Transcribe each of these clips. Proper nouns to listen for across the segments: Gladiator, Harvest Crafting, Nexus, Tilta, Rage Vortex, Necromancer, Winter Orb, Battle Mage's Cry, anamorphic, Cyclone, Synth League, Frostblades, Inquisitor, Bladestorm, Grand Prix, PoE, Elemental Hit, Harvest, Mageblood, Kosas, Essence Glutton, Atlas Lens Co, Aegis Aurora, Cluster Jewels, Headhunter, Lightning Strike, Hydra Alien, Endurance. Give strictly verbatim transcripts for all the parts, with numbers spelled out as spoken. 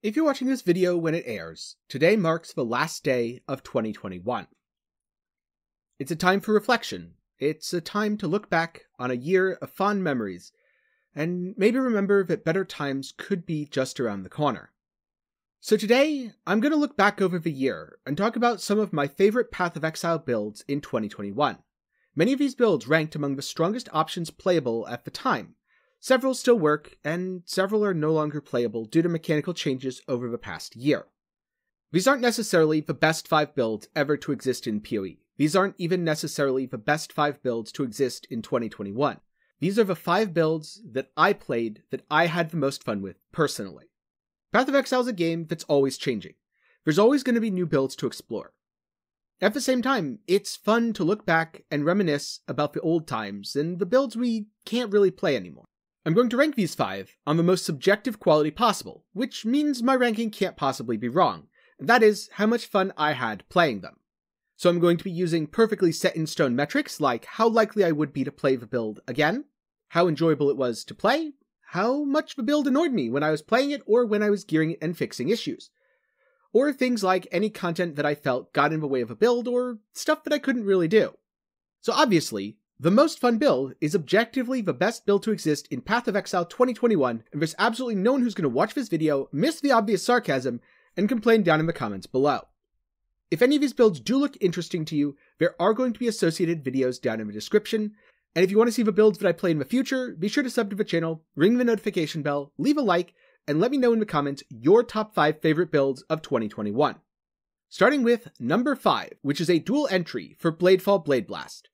If you're watching this video when it airs, today marks the last day of twenty twenty-one. It's a time for reflection. It's a time to look back on a year of fond memories, and maybe remember that better times could be just around the corner. So today, I'm going to look back over the year and talk about some of my favorite Path of Exile builds in twenty twenty-one. Many of these builds ranked among the strongest options playable at the time. Several still work, and several are no longer playable due to mechanical changes over the past year. These aren't necessarily the best five builds ever to exist in PoE. These aren't even necessarily the best five builds to exist in twenty twenty-one. These are the five builds that I played that I had the most fun with, personally. Path of Exile is a game that's always changing. There's always going to be new builds to explore. At the same time, it's fun to look back and reminisce about the old times and the builds we can't really play anymore. I'm going to rank these five on the most subjective quality possible, which means my ranking can't possibly be wrong, and that is how much fun I had playing them. So I'm going to be using perfectly set-in-stone metrics like how likely I would be to play the build again, how enjoyable it was to play, how much the build annoyed me when I was playing it or when I was gearing it and fixing issues, or things like any content that I felt got in the way of a build or stuff that I couldn't really do. So obviously, the most fun build is objectively the best build to exist in Path of Exile twenty twenty-one, and there's absolutely no one who's going to watch this video, miss the obvious sarcasm, and complain down in the comments below. If any of these builds do look interesting to you, there are going to be associated videos down in the description, and if you want to see the builds that I play in the future, be sure to sub to the channel, ring the notification bell, leave a like, and let me know in the comments your top five favorite builds of twenty twenty-one. Starting with number five, which is a dual entry for Bladefall Blade Blast.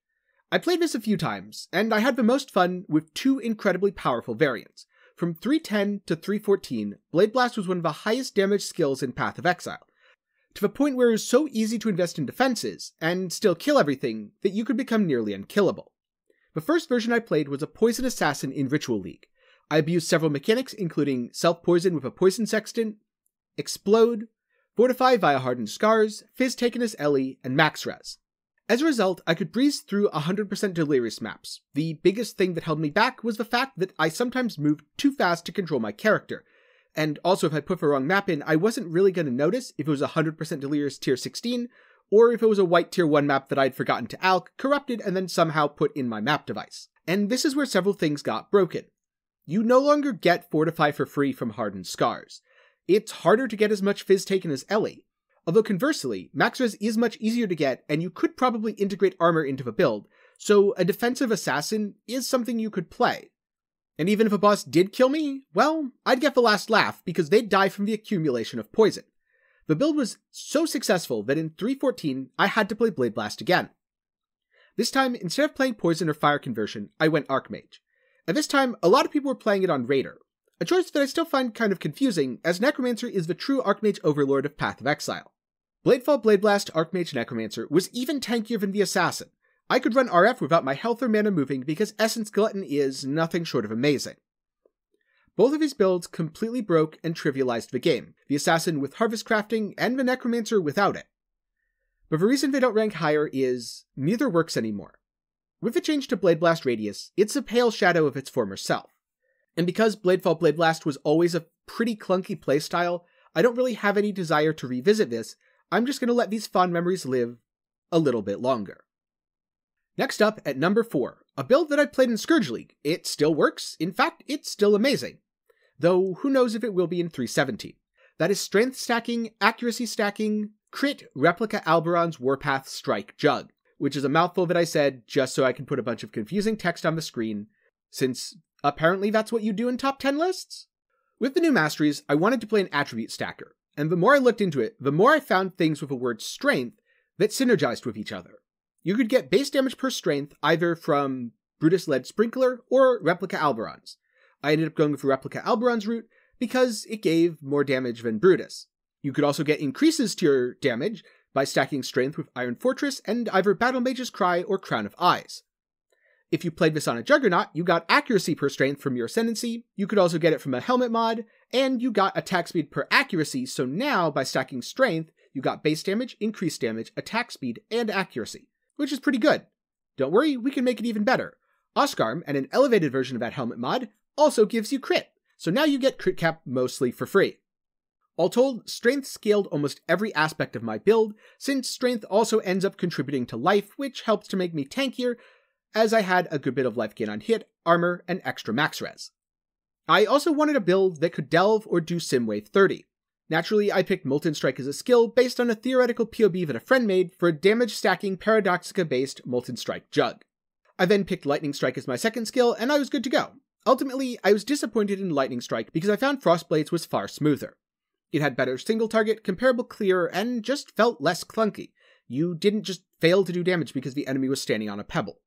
I played this a few times, and I had the most fun with two incredibly powerful variants. From three ten to three fourteen, Blade Blast was one of the highest damage skills in Path of Exile, to the point where it was so easy to invest in defenses, and still kill everything, that you could become nearly unkillable. The first version I played was a Poison Assassin in Ritual League. I abused several mechanics, including self-poison with a Poison Sextant, Explode, Fortify via Hardened Scars, Fizz Taken as Ellie, and Max Res. As a result, I could breeze through one hundred percent delirious maps. The biggest thing that held me back was the fact that I sometimes moved too fast to control my character, and also if I put the wrong map in, I wasn't really going to notice if it was one hundred percent delirious tier sixteen, or if it was a white tier one map that I'd forgotten to alc, corrupted, and then somehow put in my map device. And this is where several things got broken. You no longer get Fortify for free from Hardened Scars. It's harder to get as much Fizz Taken as Ellie. Although conversely, Max Res is much easier to get, and you could probably integrate armor into the build, so a defensive assassin is something you could play. And even if a boss did kill me, well, I'd get the last laugh, because they'd die from the accumulation of poison. The build was so successful that in three fourteen, I had to play Blade Blast again. This time, instead of playing Poison or Fire Conversion, I went Archmage. At this time, a lot of people were playing it on Raider, a choice that I still find kind of confusing, as Necromancer is the true Archmage Overlord of Path of Exile. Bladefall Blade Blast, Archmage, Necromancer was even tankier than the Assassin. I could run R F without my health or mana moving because Essence Glutton is nothing short of amazing. Both of these builds completely broke and trivialized the game, the Assassin with Harvest Crafting and the Necromancer without it. But the reason they don't rank higher is neither works anymore. With the change to Blade Blast Radius, it's a pale shadow of its former self. And because Bladefall Blade Blast was always a pretty clunky playstyle, I don't really have any desire to revisit this. I'm just going to let these fond memories live a little bit longer. Next up, at number four, a build that I played in Scourge League. It still works, in fact, it's still amazing. Though, who knows if it will be in three seventeen. That is Strength Stacking, Accuracy Stacking, Crit, Replica Alberon's Warpath, Strike, Jug, which is a mouthful that I said just so I can put a bunch of confusing text on the screen, since apparently that's what you do in top ten lists? With the new masteries, I wanted to play an attribute stacker. And the more I looked into it, the more I found things with the word strength that synergized with each other. You could get base damage per strength either from Brutus Lead Sprinkler or Replica Alberon's. I ended up going with Replica Alberon's route because it gave more damage than Brutus. You could also get increases to your damage by stacking strength with Iron Fortress and either Battle Mage's Cry or Crown of Eyes. If you played this on a Juggernaut, you got accuracy per strength from your ascendancy, you could also get it from a helmet mod, and you got attack speed per accuracy, so now, by stacking strength, you got base damage, increased damage, attack speed, and accuracy, which is pretty good. Don't worry, we can make it even better. Oscarm, and an elevated version of that helmet mod, also gives you crit, so now you get crit cap mostly for free. All told, strength scaled almost every aspect of my build, since strength also ends up contributing to life, which helps to make me tankier, as I had a good bit of life gain on hit, armor, and extra max res. I also wanted a build that could delve or do Simwave thirty. Naturally, I picked Molten Strike as a skill based on a theoretical P O B that a friend made for a damage-stacking Paradoxica-based Molten Strike Jug. I then picked Lightning Strike as my second skill, and I was good to go. Ultimately, I was disappointed in Lightning Strike because I found Frostblades was far smoother. It had better single target, comparable clear, and just felt less clunky. You didn't just fail to do damage because the enemy was standing on a pebble.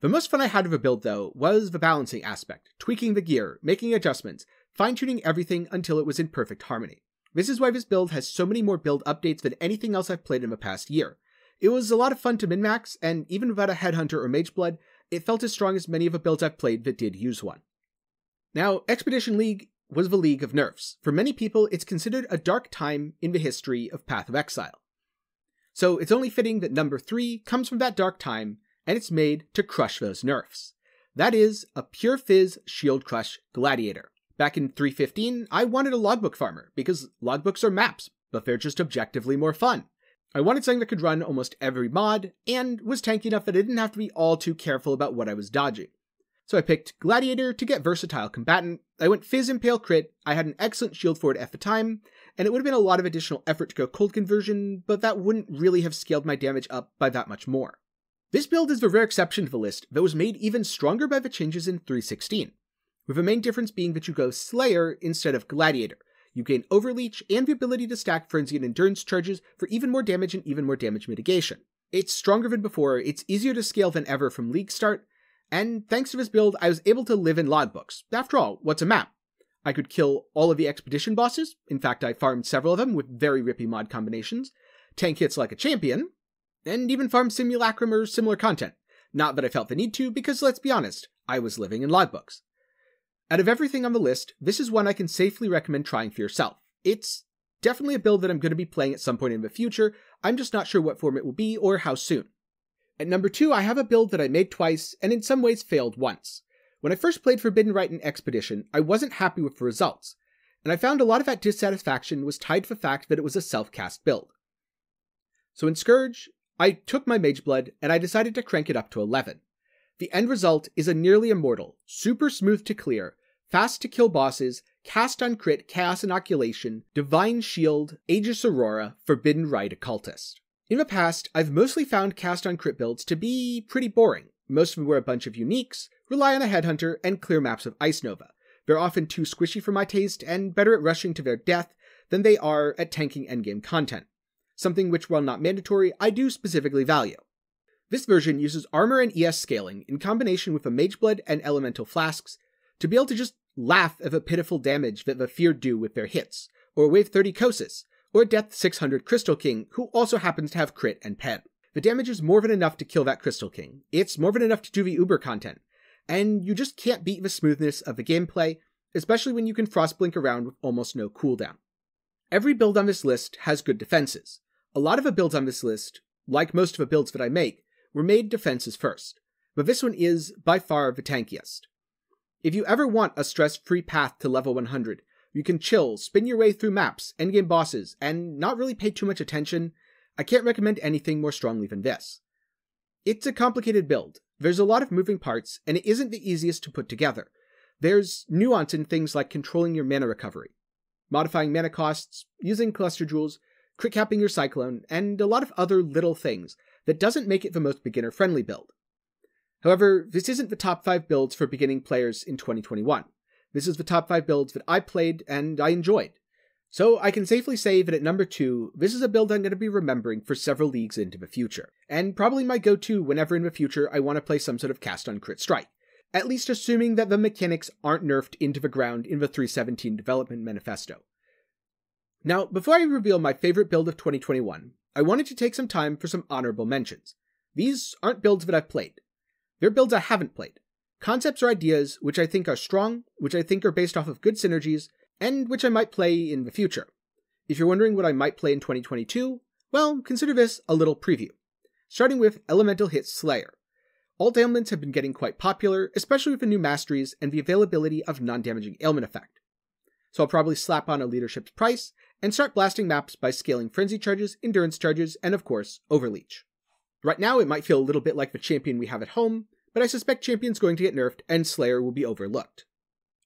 The most fun I had of a build, though, was the balancing aspect, tweaking the gear, making adjustments, fine-tuning everything until it was in perfect harmony. This is why this build has so many more build updates than anything else I've played in the past year. It was a lot of fun to min-max, and even without a Headhunter or Mageblood, it felt as strong as many of the builds I've played that did use one. Now, Expedition League was the League of nerfs. For many people, it's considered a dark time in the history of Path of Exile. So it's only fitting that number three comes from that dark time, and it's made to crush those nerfs. That is, a pure fizz shield crush Gladiator. Back in three fifteen, I wanted a logbook farmer, because logbooks are maps, but they're just objectively more fun. I wanted something that could run almost every mod, and was tanky enough that I didn't have to be all too careful about what I was dodging. So I picked Gladiator to get versatile combatant, I went Fizz Impale Crit, I had an excellent shield for it at the time, and it would have been a lot of additional effort to go cold conversion, but that wouldn't really have scaled my damage up by that much more. This build is the rare exception to the list that was made even stronger by the changes in three sixteen, with the main difference being that you go Slayer instead of Gladiator. You gain Overleech and the ability to stack Frenzy and Endurance charges for even more damage and even more damage mitigation. It's stronger than before, it's easier to scale than ever from League start, and thanks to this build, I was able to live in logbooks. After all, what's a map? I could kill all of the expedition bosses, in fact I farmed several of them with very rippy mod combinations, tank hits like a champion, and even farm simulacrum or similar content. Not that I felt the need to, because let's be honest, I was living in logbooks. Out of everything on the list, this is one I can safely recommend trying for yourself. It's definitely a build that I'm going to be playing at some point in the future, I'm just not sure what form it will be or how soon. At number two, I have a build that I made twice, and in some ways failed once. When I first played Forbidden Right in Expedition, I wasn't happy with the results, and I found a lot of that dissatisfaction was tied to the fact that it was a self-cast build. So in Scourge, I took my Mageblood, and I decided to crank it up to eleven. The end result is a nearly immortal, super smooth to clear, fast to kill bosses, Cast on Crit, Chaos Inoculation, Divine Shield, Aegis Aurora, Forbidden Right Occultist. In the past, I've mostly found Cast on Crit builds to be pretty boring. Most of them were a bunch of uniques, rely on a Headhunter, and clear maps of Ice Nova. They're often too squishy for my taste, and better at rushing to their death than they are at tanking endgame content. Something which, while not mandatory, I do specifically value. This version uses armor and E S scaling, in combination with a Mageblood and Elemental Flasks, to be able to just laugh at the pitiful damage that the Feared do with their hits, or Wave thirty Kosas, or Death six hundred Crystal King, who also happens to have crit and pen. The damage is more than enough to kill that Crystal King, it's more than enough to do the uber content, and you just can't beat the smoothness of the gameplay, especially when you can Frostblink around with almost no cooldown. Every build on this list has good defenses. A lot of the builds on this list, like most of the builds that I make, were made defenses first, but this one is by far the tankiest. If you ever want a stress-free path to level one hundred, you can chill, spin your way through maps, endgame bosses, and not really pay too much attention, I can't recommend anything more strongly than this. It's a complicated build, there's a lot of moving parts, and it isn't the easiest to put together. There's nuance in things like controlling your mana recovery, modifying mana costs, using cluster jewels, crit capping your cyclone, and a lot of other little things that doesn't make it the most beginner-friendly build. However, this isn't the top five builds for beginning players in twenty twenty-one. This is the top five builds that I played and I enjoyed. So I can safely say that at number two, this is a build I'm going to be remembering for several leagues into the future, and probably my go-to whenever in the future I want to play some sort of Cast on Crit Strike, at least assuming that the mechanics aren't nerfed into the ground in the three seventeen development manifesto. Now, before I reveal my favorite build of twenty twenty-one, I wanted to take some time for some honorable mentions. These aren't builds that I've played. They're builds I haven't played. Concepts or ideas which I think are strong, which I think are based off of good synergies, and which I might play in the future. If you're wondering what I might play in twenty twenty-two, well, consider this a little preview. Starting with Elemental Hit Slayer. Alt ailments have been getting quite popular, especially with the new masteries and the availability of non-damaging ailment effect. So I'll probably slap on a leadership's price and start blasting maps by scaling Frenzy Charges, Endurance Charges, and of course, Overleech. Right now it might feel a little bit like the champion we have at home, but I suspect champion's going to get nerfed and Slayer will be overlooked.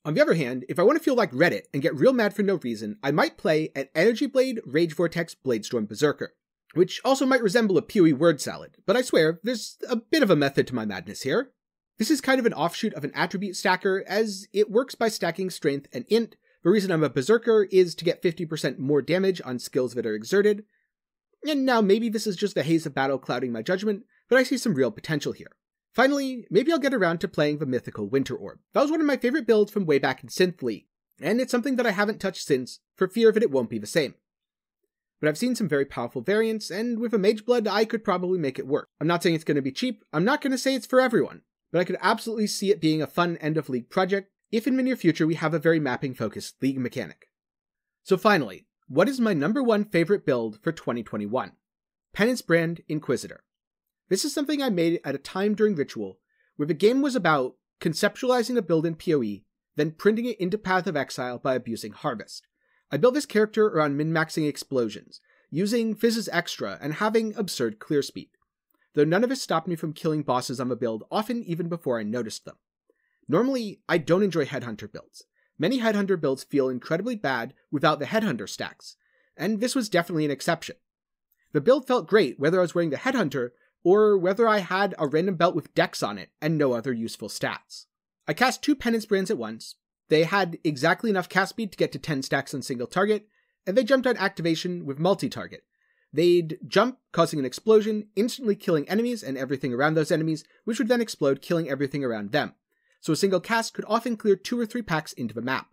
On the other hand, if I want to feel like Reddit and get real mad for no reason, I might play an Energy Blade, Rage Vortex, Bladestorm Berserker, which also might resemble a P O E word salad, but I swear, there's a bit of a method to my madness here. This is kind of an offshoot of an attribute stacker, as it works by stacking strength and int. The reason I'm a Berserker is to get fifty percent more damage on skills that are exerted, and now maybe this is just the haze of battle clouding my judgment, but I see some real potential here. Finally, maybe I'll get around to playing the mythical Winter Orb. That was one of my favorite builds from way back in Synth League, and it's something that I haven't touched since, for fear that it won't be the same. But I've seen some very powerful variants, and with a Mageblood I could probably make it work. I'm not saying it's going to be cheap, I'm not going to say it's for everyone, but I could absolutely see it being a fun end-of-league project, if in the near future we have a very mapping-focused league mechanic. So finally, what is my number one favorite build for twenty twenty-one? Penance Brand Inquisitor. This is something I made at a time during Ritual, where the game was about conceptualizing a build in P O E, then printing it into Path of Exile by abusing Harvest. I built this character around min-maxing explosions, using Fizz's extra and having absurd clear speed, though none of this stopped me from killing bosses on the build, often even before I noticed them. Normally, I don't enjoy Headhunter builds. Many Headhunter builds feel incredibly bad without the Headhunter stacks, and this was definitely an exception. The build felt great whether I was wearing the Headhunter, or whether I had a random belt with Dex on it and no other useful stats. I cast two Penance Brands at once. They had exactly enough cast speed to get to ten stacks on single target, and they jumped on activation with multi-target. They'd jump, causing an explosion, instantly killing enemies and everything around those enemies, which would then explode, killing everything around them. So a single cast could often clear two or three packs into the map.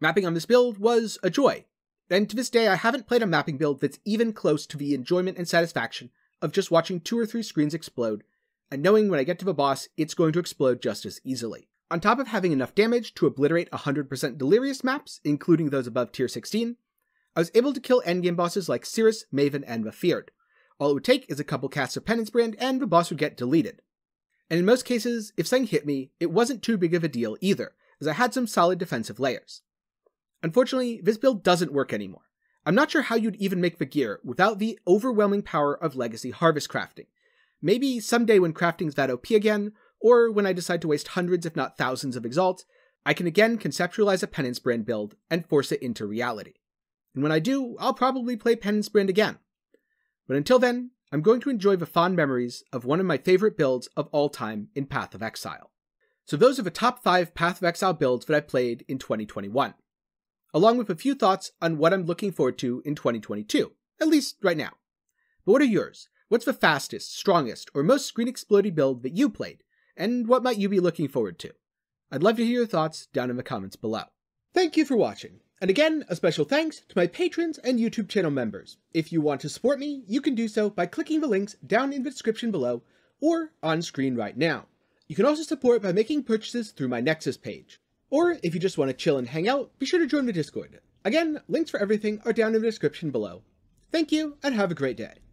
Mapping on this build was a joy, and to this day I haven't played a mapping build that's even close to the enjoyment and satisfaction of just watching two or three screens explode, and knowing when I get to the boss it's going to explode just as easily. On top of having enough damage to obliterate one hundred percent Delirious maps, including those above tier sixteen, I was able to kill endgame bosses like Cirrus, Maven, and The Feared. All it would take is a couple casts of Penance Brand and the boss would get deleted. And in most cases, if something hit me, it wasn't too big of a deal either, as I had some solid defensive layers. Unfortunately, this build doesn't work anymore. I'm not sure how you'd even make the gear without the overwhelming power of Legacy Harvest Crafting. Maybe someday when crafting's that O P again, or when I decide to waste hundreds if not thousands of exalts, I can again conceptualize a Penance Brand build and force it into reality. And when I do, I'll probably play Penance Brand again. But until then, I'm going to enjoy the fond memories of one of my favorite builds of all time in Path of Exile. So those are the top five Path of Exile builds that I played in twenty twenty-one, along with a few thoughts on what I'm looking forward to in twenty twenty-two, at least right now. But what are yours? What's the fastest, strongest, or most screen-explodey build that you played? And what might you be looking forward to? I'd love to hear your thoughts down in the comments below. Thank you for watching. And again, a special thanks to my patrons and YouTube channel members. If you want to support me, you can do so by clicking the links down in the description below or on screen right now. You can also support by making purchases through my Nexus page. Or if you just want to chill and hang out, be sure to join the Discord. Again, links for everything are down in the description below. Thank you and have a great day.